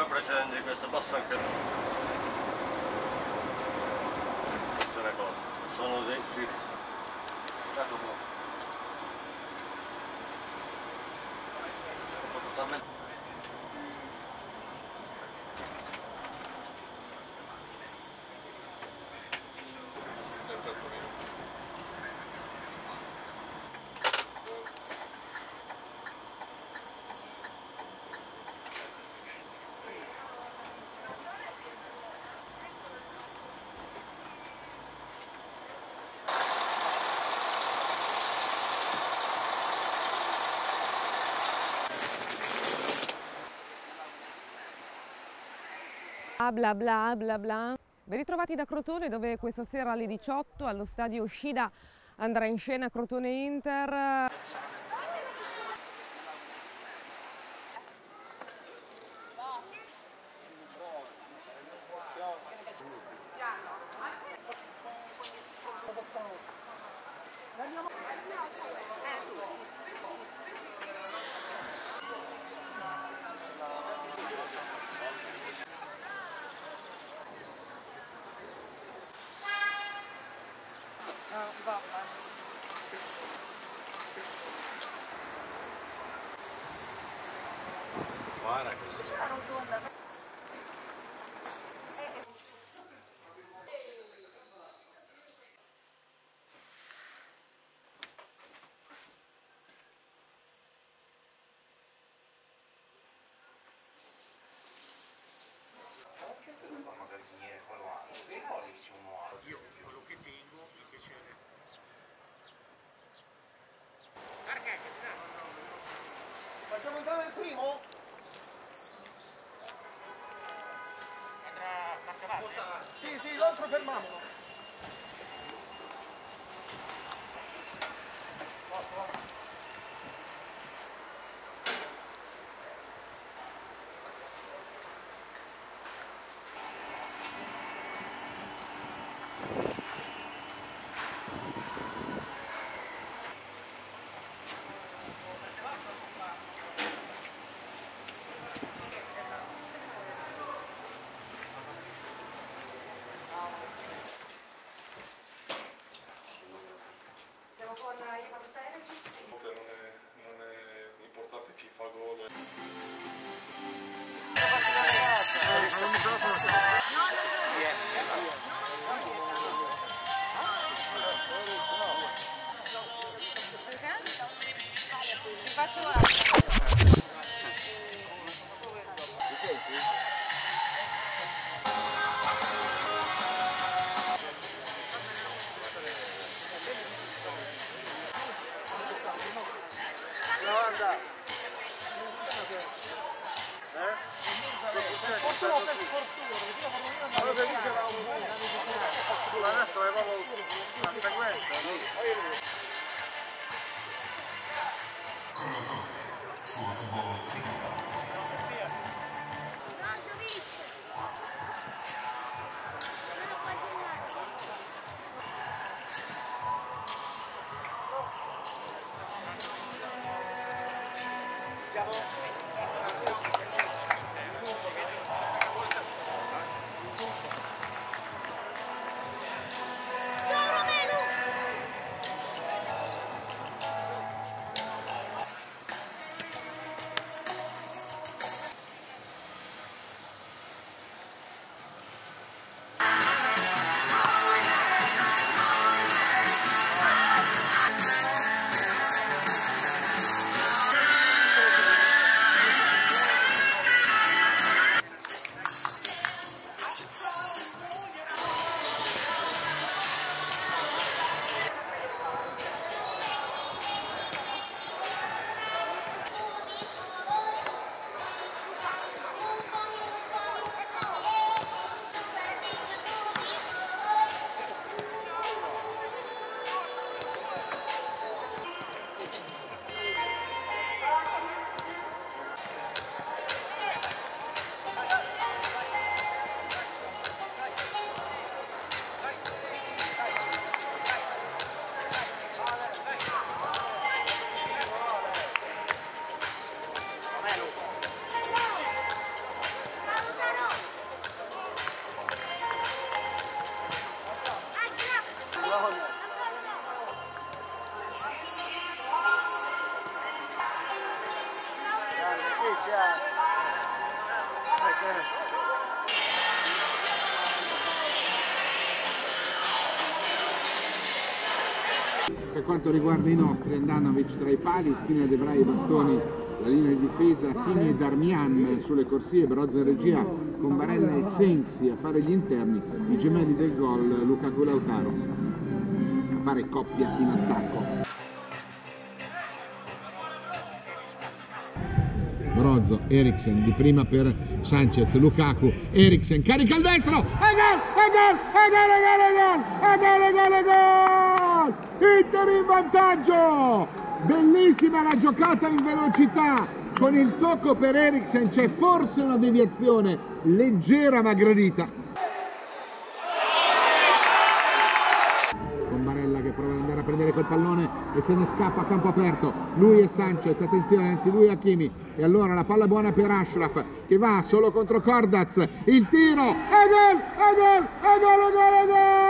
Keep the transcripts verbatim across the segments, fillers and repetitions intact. Poi procedendo di questo passo anche questa è una cosa, sono dei fili dato totalmente. Bla bla bla bla. Ben ritrovati da Crotone, dove questa sera alle diciotto allo stadio Scida andrà in scena Crotone Inter. Guarda che si fa. Facciamo entrare il primo? Andrà a Sì, sì, l'altro fermamolo. Grazie. Per quanto riguarda i nostri, Handanovic tra i pali, Skriniar, De Vrij, Bastoni, la linea di difesa, Hakimi e Darmian sulle corsie, Brozza regia con Barella e Sensi a fare gli interni, i gemelli del gol Lukaku e Lautaro a fare coppia in attacco. Brozza, Eriksen di prima per Sanchez, Lukaku, Eriksen carica al destro, e gol, e gol, e gol, e gol, e gol, e gol, e gol, Inter in vantaggio, bellissima la giocata in velocità, con il tocco per Eriksen c'è forse una deviazione leggera ma gradita. Con Barella che prova ad andare a prendere quel pallone e se ne scappa a campo aperto, lui e Sanchez, attenzione, anzi lui e Hakimi. E allora la palla buona per Achraf che va solo contro Kordaz, il tiro, e gol, e gol, e gol, e gol, e gol,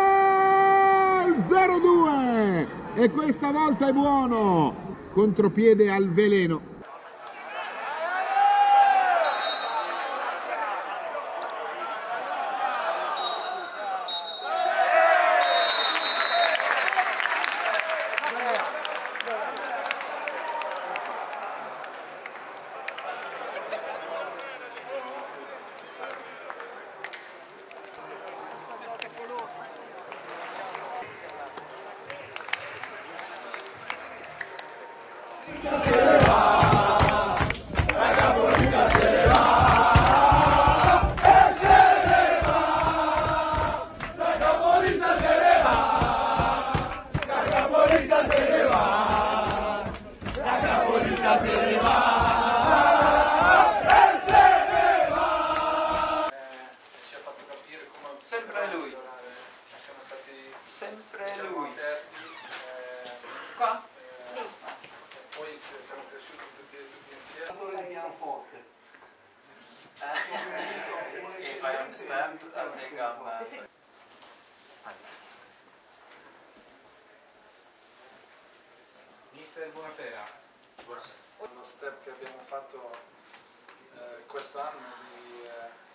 zero due e questa volta è buono, contropiede al veleno. Buonasera. Buonasera. Uno step che abbiamo fatto eh, quest'anno di eh...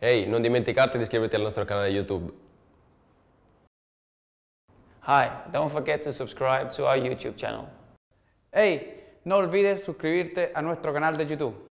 Ehi, hey, non dimenticate di iscriverti al nostro canale YouTube. Hi, don't forget to subscribe to our YouTube channel. Hey, no olvides suscribirte a nuestro canal de YouTube.